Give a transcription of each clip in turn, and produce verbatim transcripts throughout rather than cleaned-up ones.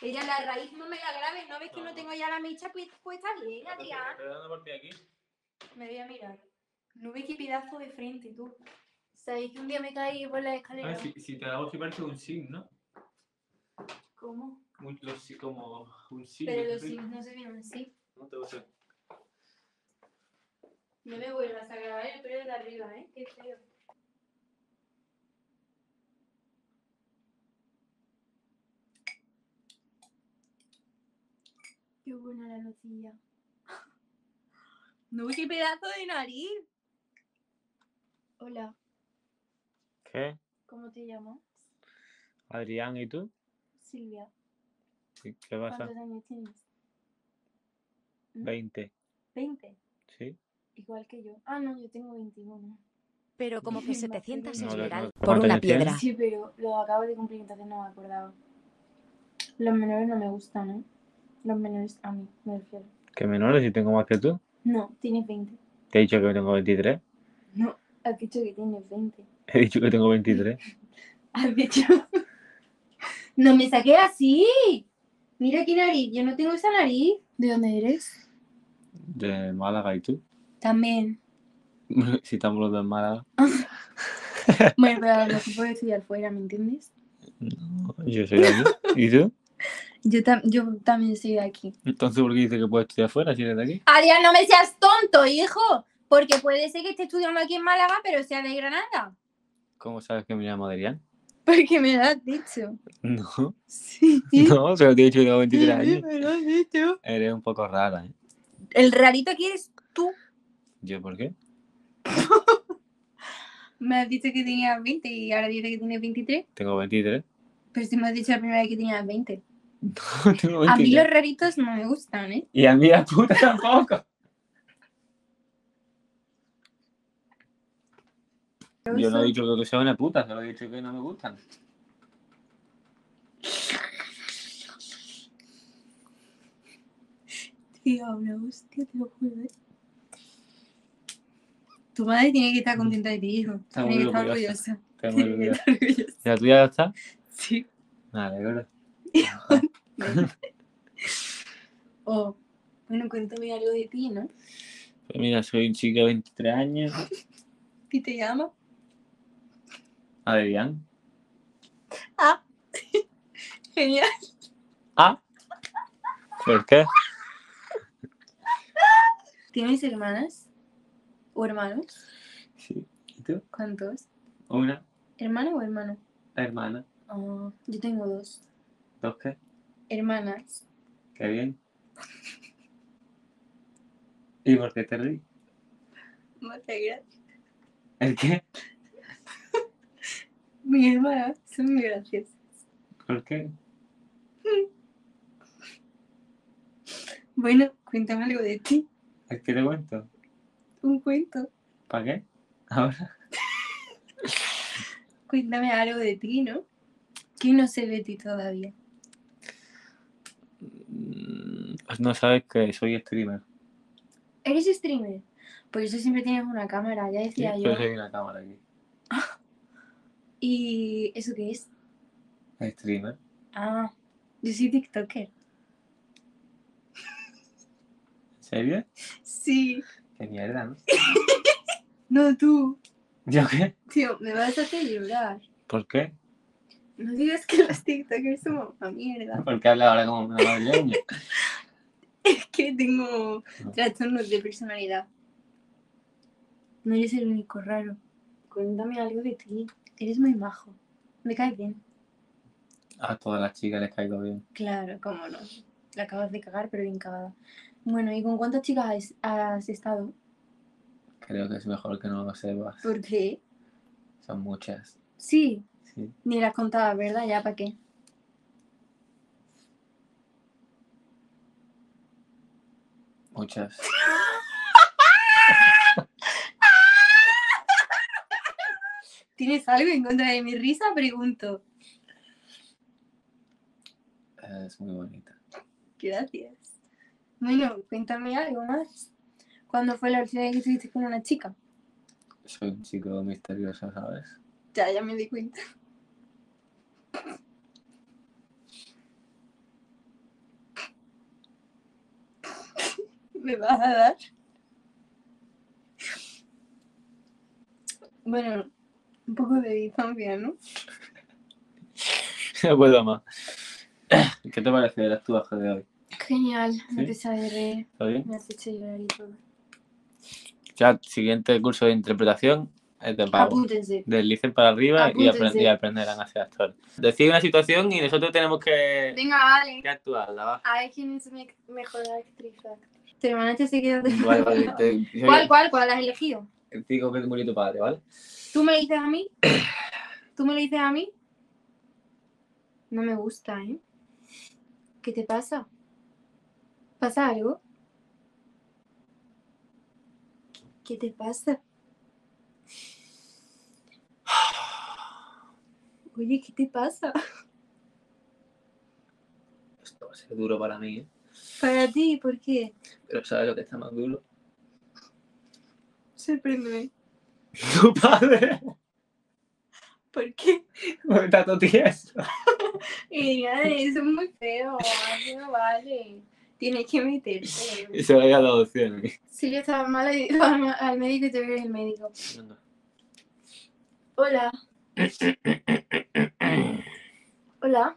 Ella la raíz no me la grave, ¿no ves que no, no tengo ya la mecha puesta bien, Adrián? ¿Te dando por pie aquí? Me voy a mirar. No ves qué pedazo de frente, tú. ¿Sabéis que un día me caí por la escalera? Ah, si, si te hago parte un sim, ¿no? ¿Cómo? Un, los, como un sim. Pero los sims no se vienen así. No te gusta. No me vuelvas a grabar el pelo de arriba, ¿eh? Qué feo. Qué buena la nocilla. ¡No, qué pedazo de nariz! Hola. ¿Qué? ¿Cómo te llamas? Adrián, ¿y tú? Silvia. ¿Qué pasa? ¿Cuántos años tienes? Veinte. ¿Veinte? Sí. Igual que yo. Ah, no, yo tengo veintiuno. Pero como que setecientos esmeraldas no, por una piedra. Sí, pero lo acabo de cumplir, entonces no me acordaba. Los menores no me gustan, ¿eh? Los menores a mí, me refiero. ¿Qué menores? ¿Y tengo más que tú? No, tienes veinte. ¿Te he dicho que tengo veintitrés? No, has dicho que tienes veinte. He dicho que tengo veintitrés. Has dicho... ¡No me saqué así! Mira qué nariz, yo no tengo esa nariz. ¿De dónde eres? De Málaga, ¿y tú? También. Si estamos los dos en Málaga. Bueno, pero no se puede estudiar fuera, ¿me entiendes? No, yo soy de aquí. ¿Y tú? Yo, tam yo también soy de aquí. Entonces, ¿por qué dices que puedes estudiar fuera si eres de aquí? Adrián, no me seas tonto, hijo. Porque puede ser que esté estudiando aquí en Málaga, pero sea de Granada. ¿Cómo sabes que me llamo Adrián? Porque me lo has dicho. No. Sí. No, se lo te he dicho, tengo veintitrés años. Sí, me lo has dicho. Eres un poco rara, ¿eh? El rarito aquí eres tú. ¿Yo por qué? Me has dicho que tenías veinte y ahora dices que tienes veintitrés. Tengo veintitrés. Pero si me has dicho la primera vez que tenías veinte. No, tengo a mí los raritos no me gustan, ¿eh? Y a mí la puta tampoco. Yo no he dicho que sea una puta, solo he dicho que no me gustan. Tío, una hostia, te lo juro. Tu madre tiene que estar contenta de ti, hijo. Está tiene que estar orgullosa. Está muy orgullosa. ¿La tuya ya está? Sí. Vale, ahora. Oh, bueno, cuéntame algo de ti, ¿no? Pues mira, soy un chico de veintitrés años. ¿Y te llamas? Adrián. Ah, genial. ¿Ah? ¿Por qué? ¿Tienes hermanas o hermanos? Sí. ¿Y tú? ¿Cuántos? Una. ¿Hermana o hermano? Hermana. Oh, yo tengo dos. ¿Dos qué? Hermanas. Qué bien. ¿Y por qué te ríes? Muchas gracias. ¿El qué? Mis hermanas son muy graciosas. ¿Por qué? Bueno, cuéntame algo de ti. ¿A qué te cuento? Un cuento. ¿Para qué? Ahora. Cuéntame algo de ti, ¿no? ¿Qué no sé de ti todavía? No sabes que soy streamer. ¿Eres streamer? Por eso siempre tienes una cámara, ya decía sí, yo. Yo soy una cámara aquí. ¿Y eso qué es? Streamer. Ah, yo soy TikToker. ¿En serio? Sí. Qué mierda, ¿no? No, tú. ¿Yo qué? Tío, me vas a hacer llorar. ¿Por qué? No digas que los TikTokers somos una mierda. ¿Por qué hablas ahora como una madrileña? Es que tengo trastornos de personalidad. No eres el único raro. Cuéntame algo de ti. Eres muy majo. Me caes bien. A todas las chicas les caigo bien. Claro, cómo no. La acabas de cagar, pero bien cagada. Bueno, ¿y con cuántas chicas has estado? Creo que es mejor que no lo sepas. ¿Por qué? Son muchas. Sí. Sí. Ni las contabas, ¿verdad? ¿Ya para qué? Muchas. ¿Tienes algo en contra de mi risa? Pregunto. Es muy bonita. Gracias. Bueno, cuéntame algo más. ¿Cuándo fue la última vez que estuviste con una chica? Soy un chico misterioso, ¿sabes? Ya, ya me di cuenta. me vas a dar. Bueno, un poco de distancia, ¿no? Pues mamá, ¿qué te parece el actuaje de hoy? Genial, ¿sí? Me empecé a reír, me has hecho llorar y todo. Ya, siguiente curso de interpretación es de pago. Apúntense. Deslicen para arriba. Apúntense. Y aprend- y aprenderán a ser actores. Deciden una situación y nosotros tenemos que, Venga, vale. que actuarla, va. A ver quién es mi mejor actriz. Tu hermana te se quedó de vale, vale, te... ¿Cuál, cuál, cuál has elegido? El chico que murió tu padre, ¿vale? ¿Tú me lo dices a mí? ¿Tú me lo dices a mí? No me gusta, ¿eh? ¿Qué te pasa? ¿Pasa algo? ¿Qué te pasa? Oye, ¿qué te pasa? Esto va a ser duro para mí, ¿eh? Para ti, ¿por qué? Pero ¿sabes lo que está más duro? Sorpréndeme. ¡Tu padre! ¿Por qué? Porque está todo tieso. Mira, eso es muy feo. Así no vale. Tienes que meterte. Y se va a ir a la adopción. Si yo estaba mala, y digo al, al médico y te voy a ir al médico. Venga. Hola. Hola.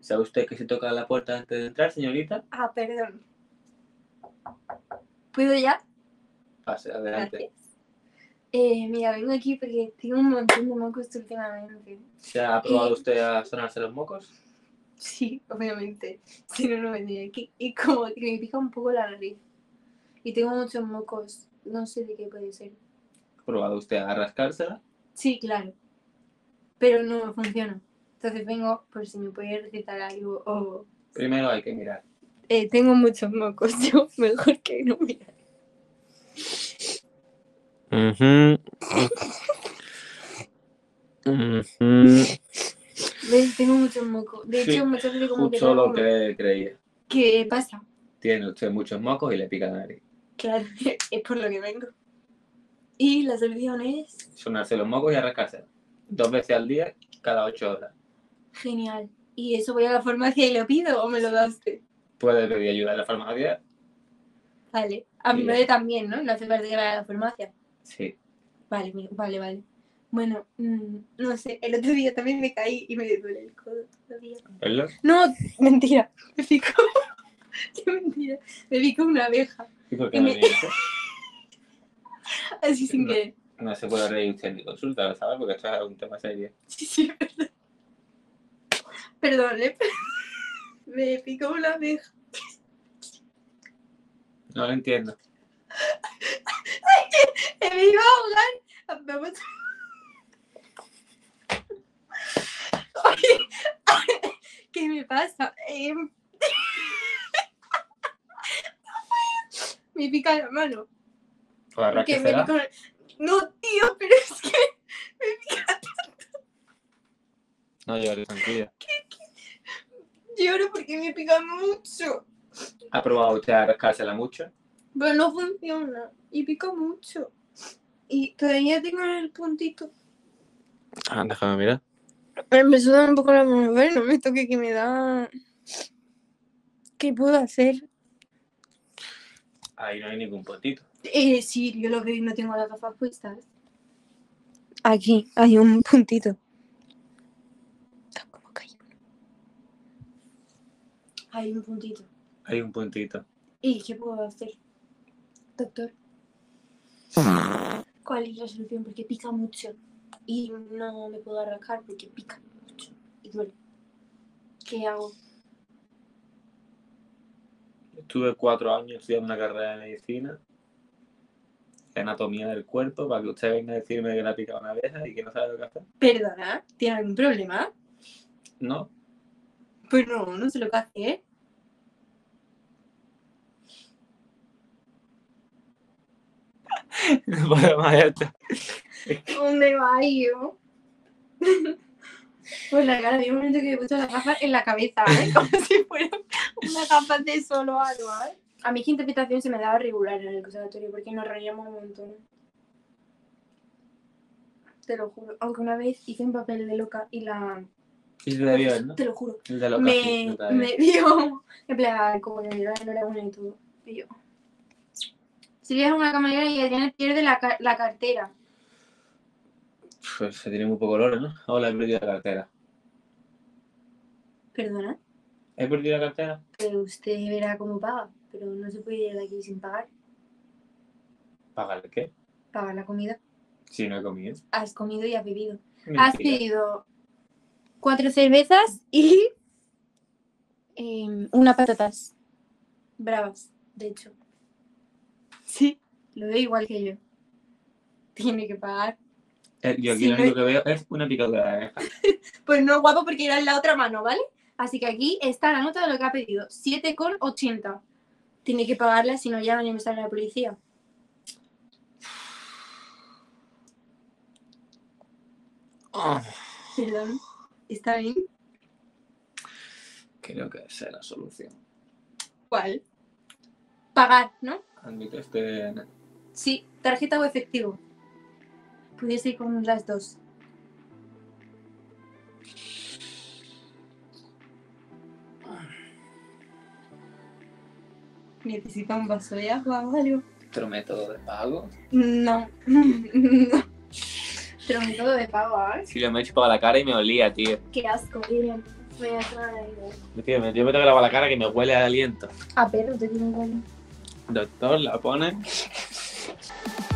¿Sabe usted que se toca la puerta antes de entrar, señorita? Ah, perdón. ¿Puedo ya? Pase, adelante. Gracias. Eh, mira, vengo aquí porque tengo un montón de mocos últimamente. ¿Se ha probado eh, usted a sonarse los mocos? Sí, obviamente. Si no, no vendría aquí. Y como que me pica un poco la nariz. Y tengo muchos mocos. No sé de qué puede ser. ¿Ha probado usted a rascársela? Sí, claro. Pero no funciona. Entonces vengo por si me puede recetar algo o... Primero hay que mirar. Eh, tengo muchos mocos. Yo mejor que no mirar. Uh-huh. Uh-huh. ¿Ves? Tengo muchos mocos. De hecho, sí, muchas veces como que... Mucho lo que creía. ¿Qué pasa? Tiene usted muchos mocos y le pica la nariz. Claro, es por lo que vengo. Y la solución es... sonarse los mocos y arrancarse. Dos veces al día, cada ocho horas. Genial. ¿Y eso voy a la farmacia y lo pido o me lo das tú? Puedes pedir ayuda en la farmacia. Vale. A mi madre también, ¿no? No hace falta que vaya a la farmacia. Sí. Vale, vale, vale. Bueno, mmm, no sé, el otro día también me caí y me duele el codo todavía. ¿Verdad? No, mentira. Me picó. Qué mentira. Me picó una abeja. ¿Y por qué y no me... Así sin no, querer. No se puede reír usted ni consulta, ¿lo sabes? Porque esto es un tema serio. Sí, sí, perdón. Perdón, ¿eh? Me picó una abeja. No lo entiendo. Me iba a ahogar. Vamos. Oye, ¿qué me pasa? Eh... Me pica la mano. ¿Para qué será? Pica... No, tío, pero es que me pica tanto. No llores, tranquila. Lloro porque me pica mucho. ¿Ha probado usted a rascársela mucho? Pero no funciona. Y pica mucho. Y todavía tengo el puntito. Ah, déjame mirar. Me sudan un poco las manos. Bueno, no me toque que me da... ¿Qué puedo hacer? Ahí no hay ningún puntito. Eh, sí, yo lo que no tengo las gafas puestas. Aquí hay un puntito. ¿Cómo cayó? Hay un puntito. Hay un puntito. ¿Y qué puedo hacer, doctor? ¿Cuál es la solución? Porque pica mucho. Y no me puedo arrancar porque pica mucho. Y duele. ¿Qué hago? Estuve cuatro años estudiando una carrera de medicina. De anatomía del cuerpo. Para que usted venga a decirme que la pica una abeja y que no sabe lo que hacer. Perdona, ¿tiene algún problema? No. Pues no, no sé lo que hacer. No puedo más. ¿Dónde va yo? Pues la cara, había un momento que me puso las gafas en la cabeza, ¿eh? Como si fueran unas gafas de solo algo, ¿eh? A mí que interpretación se me daba regular en el conservatorio porque nos reíamos un montón. Te lo juro. Aunque una vez hice un papel de loca y la Sí, te lo vio él, ¿no? Te lo juro. El de los me, cafés, me vio, en plan, como que me dio la una y todo. Y yo. Si es una camarera y Adriana pierde la, la cartera. Pues se tiene muy poco olor, ¿no? Ahora he perdido la cartera. ¿Perdona? ¿He perdido la cartera? Que usted verá cómo paga, pero no se puede ir de aquí sin pagar. ¿Pagar qué? Pagar la comida. Sí, no he comido. Has comido y has bebido. Mentira. Has pedido cuatro cervezas y eh, una patatas. Bravas, de hecho. Sí, lo veo igual que yo. Tiene que pagar. Eh, yo aquí sí, lo único que veo es una picadura de abeja. Pues no, guapo, porque era en la otra mano, ¿vale? Así que aquí está la nota de lo que ha pedido. siete con ochenta. Tiene que pagarla, si no llaman y me sale la policía. Oh. Perdón, ¿está bien? Creo que esa es la solución. ¿Cuál? Pagar, ¿no? Admito este... Sí, tarjeta o efectivo. Pudiese ir con las dos. ¿Necesita un vaso de agua o algo? ¿Otro método de pago? No. No. Pero un método de pago, ¿eh? Sí, lo me he hecho para la cara y me olía, tío. Qué asco, miren. Me voy a traer ahí. Tío, me, yo me tengo que lavar la cara que me huele al aliento. A perro, te tiene un huele. Doctor, la pone.